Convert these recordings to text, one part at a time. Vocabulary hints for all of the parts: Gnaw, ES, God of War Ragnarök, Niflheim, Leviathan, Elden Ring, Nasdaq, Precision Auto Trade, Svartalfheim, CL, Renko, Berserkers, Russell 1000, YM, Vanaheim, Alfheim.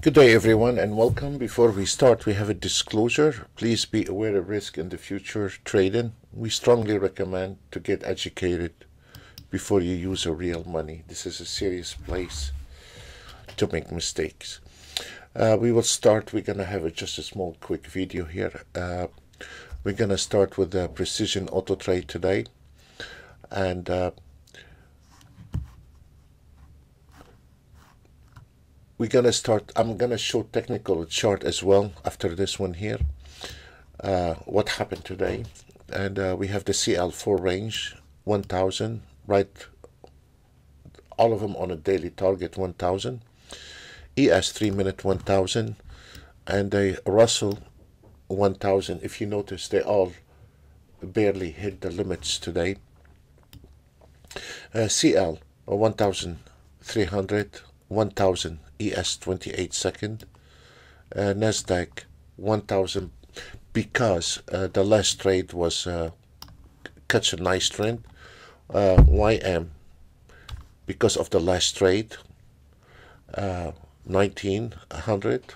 Good day everyone and welcome. Before we start, we have a disclosure. Please be aware of risk in the future trading. We strongly recommend to get educated before you use your real money. This is a serious place to make mistakes. We will start. We're going to have just a small quick video here. We're going to start with the Precision Auto Trade today, and we're going to start. I'm going to show technical chart as well after this one here, what happened today. And we have the CL4 range 1000, right, all of them on a daily target 1000, ES 3 minute 1000, and the Russell 1000. If you notice, they all barely hit the limits today. CL 1300, 1000 ES 28 second, Nasdaq 1000, because the last trade was catch a nice trend. YM, because of the last trade, 1900,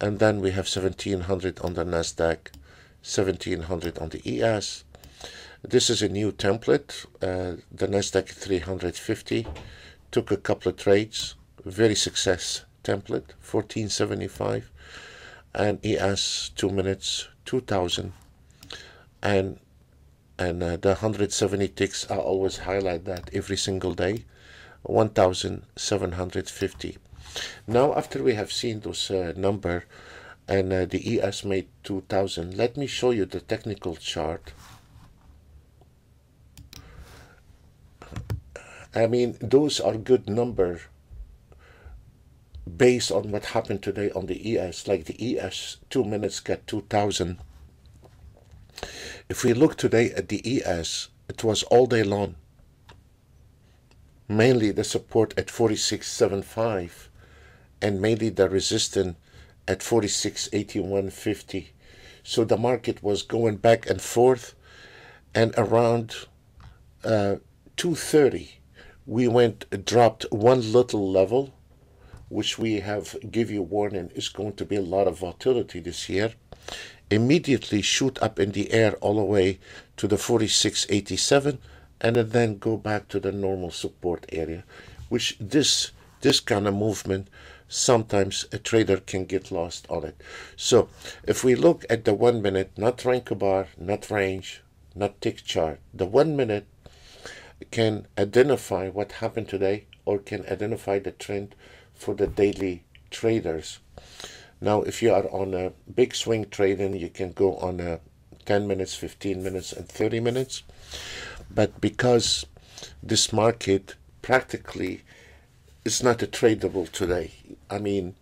and then we have 1700 on the Nasdaq, 1700 on the ES. This is a new template. The Nasdaq 350 took a couple of trades. Very success template, 1475, and ES 2 minutes 2000, and the 170 ticks. I always highlight that every single day, 1750. Now after we have seen those number, and the ES made 2000, let me show you the technical chart. I mean, those are good number based on what happened today on the ES. Like the ES 2 minutes got 2000. If we look today at the ES, it was all day long, mainly the support at 46.75 and mainly the resistance at 46.8150. so the market was going back and forth, and around 2:30 we dropped one little level, which we have give you warning is going to be a lot of volatility this year. Immediately shoot up in the air all the way to the 46.87, and then go back to the normal support area, which this kind of movement, sometimes a trader can get lost on it. So if we look at the 1 minute, not Renko bar, not range, not tick chart, the 1 minute can identify what happened today, or can identify the trend for the daily traders. Now if you are on a big swing trading, you can go on a 10 minutes 15 minutes and 30 minutes, but because this market practically is not a tradable today, I mean,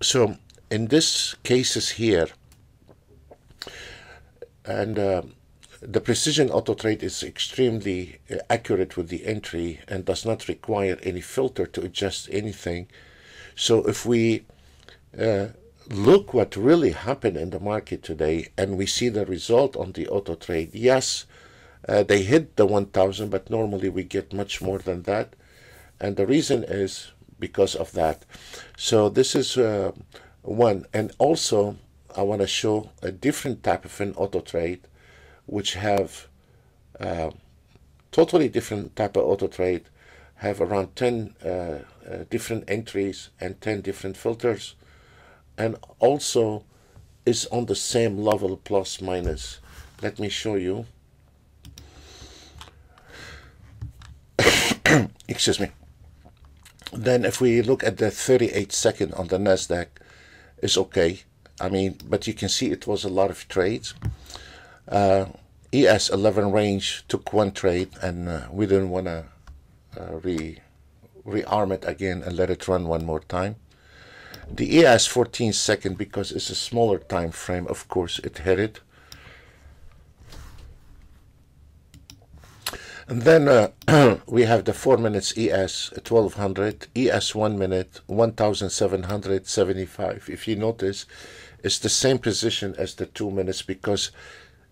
so in this cases here, and the Precision Auto Trade is extremely accurate with the entry and does not require any filter to adjust anything. So if we look what really happened in the market today, and we see the result on the auto trade, yes, they hit the 1000, but normally we get much more than that, and the reason is because of that. So this is one. And also I want to show a different type of an auto trade, which have totally different type of auto trade, have around 10 different entries and 10 different filters, and also is on the same level plus minus. Let me show you. Excuse me. Then if we look at the 38 second on the Nasdaq, it's okay. I mean, but you can see it was a lot of trades. ES 11 range took one trade, and we didn't want to rearm it again and let it run one more time. The ES 14 second, because it's a smaller time frame, of course it hit it. And then we have the 4 minutes ES 1200, ES 1 minute 1775. If you notice, it's the same position as the 2 minutes, because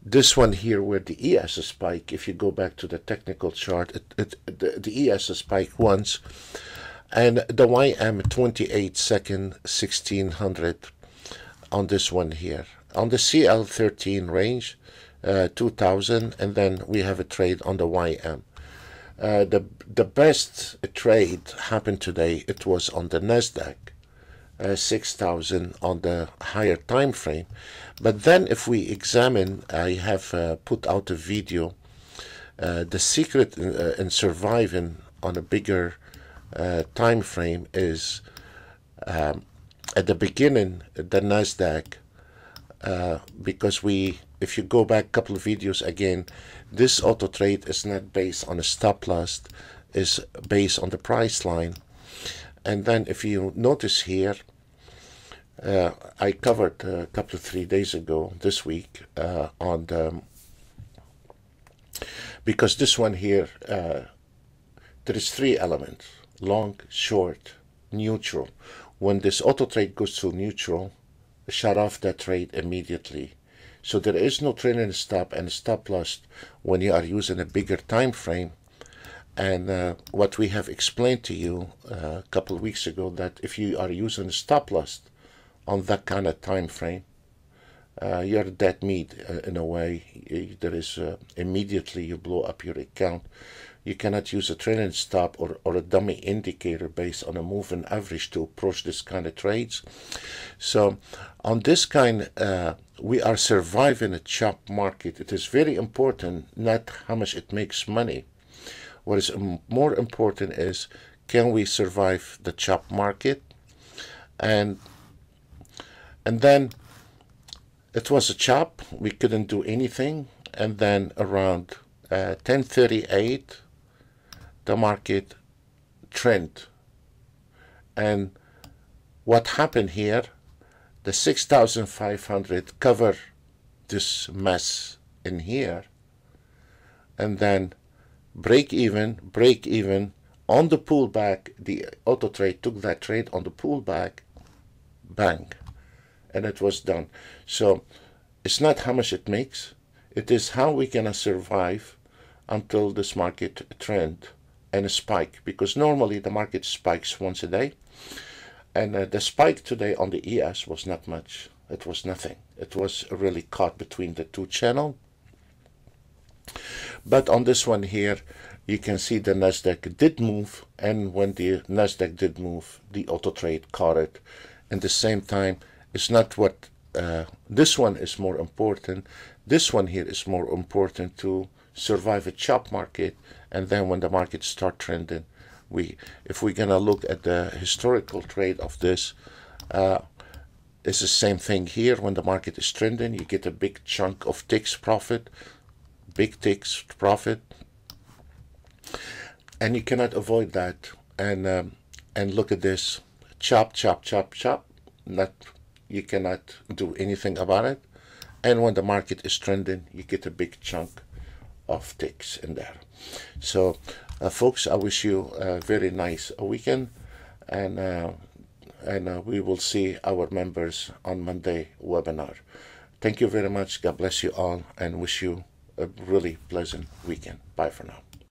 this one here where the ES spike, if you go back to the technical chart, the ES spike once, and the YM 28 second 1600 on this one here. On the CL13 range 2000, and then we have a trade on the YM. The best trade happened today. It was on the Nasdaq, 6,000 on the higher time frame. But then if we examine, I have put out a video, the secret in surviving on a bigger time frame is at the beginning, the Nasdaq, because if you go back a couple of videos again, this auto trade is not based on a stop loss, is based on the price line. And then if you notice here, I covered a couple of 3 days ago this week on the, because this one here, there is three elements: long, short, neutral. When this auto trade goes to neutral, shut off that trade immediately. So there is no trailing stop and stop loss when you are using a bigger time frame. And what we have explained to you a couple of weeks ago, that if you are using a stop loss on that kind of time frame, you're dead meat in a way. There is immediately you blow up your account. You cannot use a trailing stop or a dummy indicator based on a moving average to approach this kind of trades. So on this kind, we are surviving a chop market. It is very important not how much it makes money. What is more important is, can we survive the chop market? And then it was a chop. We couldn't do anything. And then around 10:38, the market trend. And what happened here, the 6,500 cover this mess in here, and then break even on the pullback. The auto trade took that trade on the pullback, bang, and it was done. So it's not how much it makes, it is how we can survive until this market trend and a spike, because normally the market spikes once a day. And the spike today on the ES was not much. It was nothing. It was really caught between the two channels. But on this one here, you can see the Nasdaq did move. And when the Nasdaq did move, the auto trade caught it. And the same time, it's not what this one is more important. This one here is more important to survive a chop market. And then when the market start trending, if we're gonna look at the historical trade of this, it's the same thing here. When the market is trending, you get a big chunk of ticks profit, big ticks profit, and you cannot avoid that. And look at this, chop, chop, chop, chop. You cannot do anything about it. And when the market is trending, you get a big chunk of ticks in there. So folks, I wish you a very nice weekend, and we will see our members on Monday webinar. Thank you very much. God bless you all, and wish you a really pleasant weekend. Bye for now.